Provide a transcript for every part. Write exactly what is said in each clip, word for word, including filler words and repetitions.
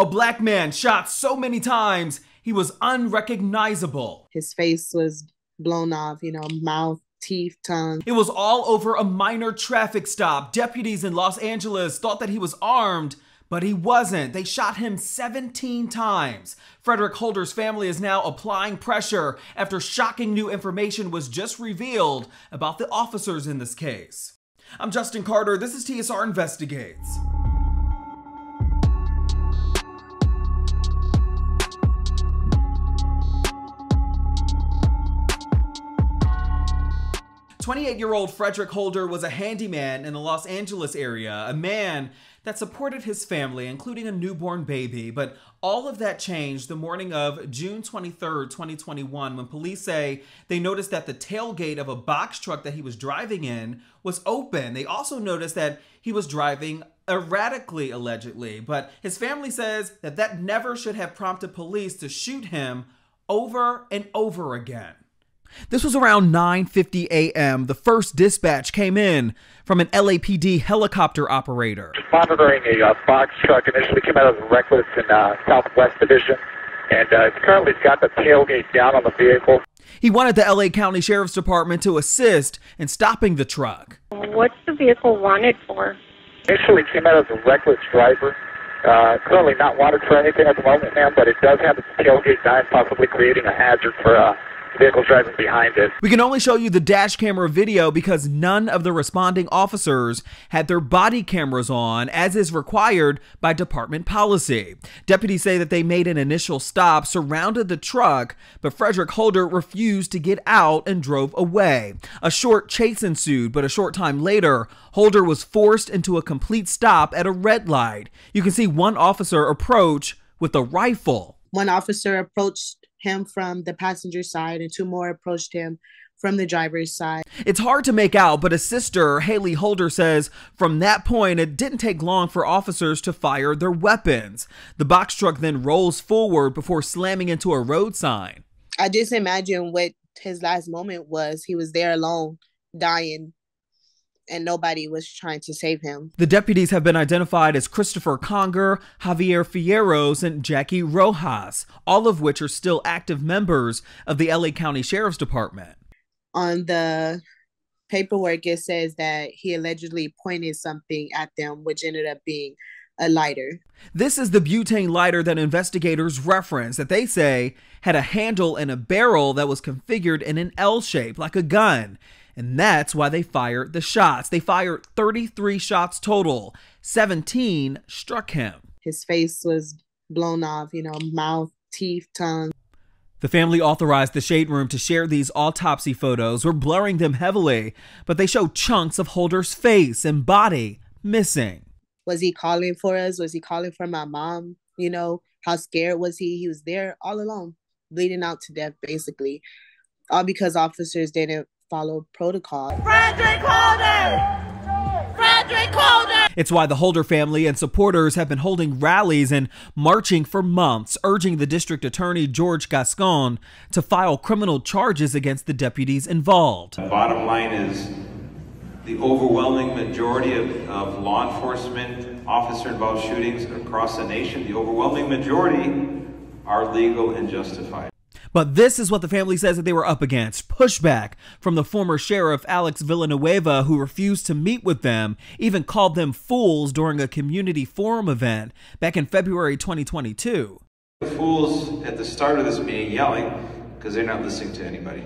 A black man shot so many times, he was unrecognizable. His face was blown off, you know, mouth, teeth, tongue. It was all over a minor traffic stop. Deputies in Los Angeles thought that he was armed, but he wasn't. They shot him seventeen times. Frederick Holder's family is now applying pressure after shocking new information was just revealed about the officers in this case. I'm Justin Carter. This is T S R Investigates. twenty-eight-year-old Frederick Holder was a handyman in the Los Angeles area, a man that supported his family, including a newborn baby. But all of that changed the morning of June twenty-third, twenty twenty-one, when police say they noticed that the tailgate of a box truck that he was driving in was open. They also noticed that he was driving erratically, allegedly. But his family says that that never should have prompted police to shoot him over and over again. This was around nine fifty a m The first dispatch came in from an L A P D helicopter operator. Monitoring a uh, box truck initially came out of the Reckless and uh, Southwest Division, and uh, it's currently got the tailgate down on the vehicle. He wanted the L A County Sheriff's Department to assist in stopping the truck. What's the vehicle wanted for? Initially came out as a reckless driver. Uh, currently not wanted for anything at the moment, ma'am, but it does have its tailgate down, possibly creating a hazard for uh, vehicle driving behind it. We can only show you the dash camera video because none of the responding officers had their body cameras on, as is required by department policy. Deputies say that they made an initial stop, surrounded the truck, but Frederick Holder refused to get out and drove away. A short chase ensued, but a short time later, Holder was forced into a complete stop at a red light. You can see one officer approach with a rifle. One officer approached him from the passenger side, and two more approached him from the driver's side. It's hard to make out, but his sister, Haley Holder, says from that point, it didn't take long for officers to fire their weapons. The box truck then rolls forward before slamming into a road sign. I just imagine what his last moment was. He was there alone, dying, and nobody was trying to save him. The deputies have been identified as Christopher Conger, Javier Fierros, and Jackie Rojas, all of which are still active members of the L A County Sheriff's Department. On the paperwork, it says that he allegedly pointed something at them, which ended up being a lighter. This is the butane lighter that investigators reference, that they say had a handle and a barrel that was configured in an L shape, like a gun. And that's why they fired the shots. They fired thirty-three shots total. seventeen struck him. His face was blown off, you know, mouth, teeth, tongue. The family authorized the Shade Room to share these autopsy photos. We're blurring them heavily, but they show chunks of Holder's face and body missing. Was he calling for us? Was he calling for my mom? You know, how scared was he? He was there all alone, bleeding out to death, basically. All because officers didn't follow protocol. Frederick Holder! Frederick Holder! It's why the Holder family and supporters have been holding rallies and marching for months, urging the district attorney, George Gascon, to file criminal charges against the deputies involved. The bottom line is the overwhelming majority of, of law enforcement officer-involved shootings across the nation, the overwhelming majority are legal and justified. But this is what the family says that they were up against. Pushback from the former sheriff, Alex Villanueva, who refused to meet with them, even called them fools during a community forum event back in February twenty twenty-two. The fools at the start of this meeting yelling because they're not listening to anybody.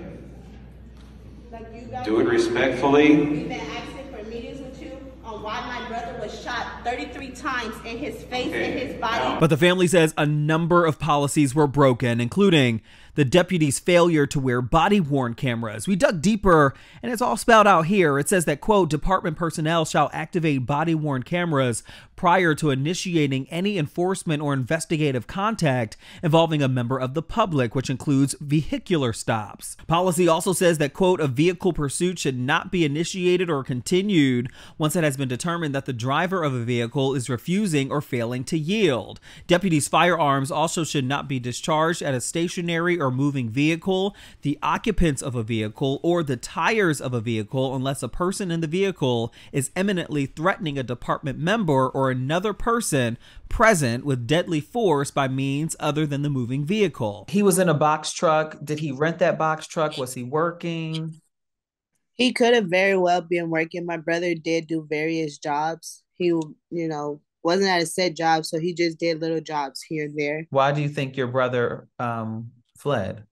Like you guys, do it respectfully. We've been asking for meetings with you on why my brother was shot thirty-three times in his face and okay. his body. But the family says a number of policies were broken, including the deputies' failure to wear body-worn cameras. We dug deeper, and it's all spelled out here. It says that, quote, department personnel shall activate body-worn cameras prior to initiating any enforcement or investigative contact involving a member of the public, which includes vehicular stops. Policy also says that, quote, a vehicle pursuit should not be initiated or continued once it has been determined that the driver of a vehicle is refusing or failing to yield. Deputies' firearms also should not be discharged at a stationary or or moving vehicle, the occupants of a vehicle, or the tires of a vehicle unless a person in the vehicle is imminently threatening a department member or another person present with deadly force by means other than the moving vehicle. He was in a box truck. Did he rent that box truck? Was he working? He could have very well been working. My brother did do various jobs. He, you know, wasn't at a set job, so he just did little jobs here and there. Why do you think your brother um, fled?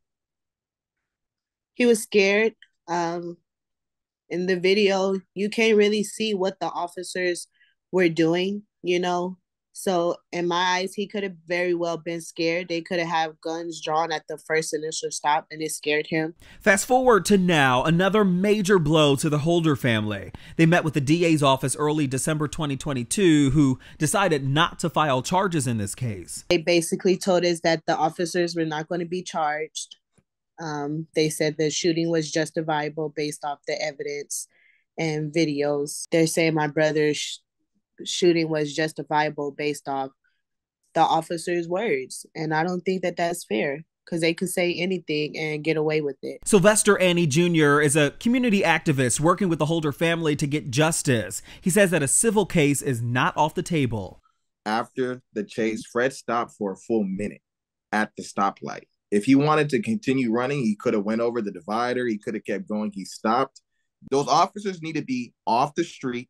He was scared. Um, in the video, you can't really see what the officers were doing, you know. So in my eyes, he could have very well been scared. They could have had guns drawn at the first initial stop, and it scared him. Fast forward to now, another major blow to the Holder family. They met with the D A's office early December twenty twenty-two, who decided not to file charges in this case. They basically told us that the officers were not going to be charged. Um, they said the shooting was justifiable based off the evidence and videos. They're saying my brother sh shooting was justifiable based off the officer's words, and I don't think that that's fair, because they could say anything and get away with it. Sylvester Annie Junior is a community activist working with the Holder family to get justice. He says that a civil case is not off the table. After the chase, Fred stopped for a full minute at the stoplight. If he wanted to continue running, he could have went over the divider. He could have kept going. He stopped. Those officers need to be off the street,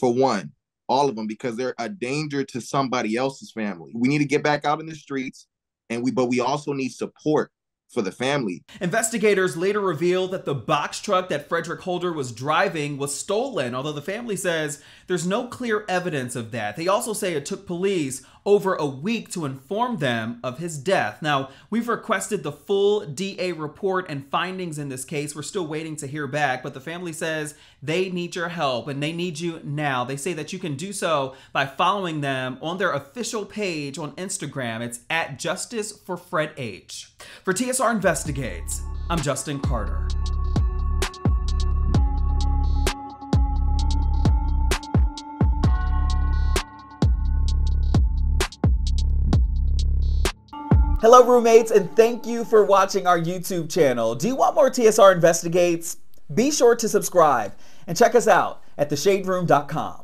for one, all of them, because they're a danger to somebody else's family. We need to get back out in the streets, and we but we also need support for the family. Investigators later revealed that the box truck that Frederick Holder was driving was stolen, although the family says there's no clear evidence of that. They also say it took police over a week to inform them of his death. Now, we've requested the full D A report and findings in this case. We're still waiting to hear back, but the family says they need your help and they need you now. They say that you can do so by following them on their official page on Instagram. It's at Justice for Fred H. For T S R Investigates, I'm Justin Carter. Hello, roommates, and thank you for watching our YouTube channel. Do you want more T S R Investigates? Be sure to subscribe and check us out at the shade room dot com.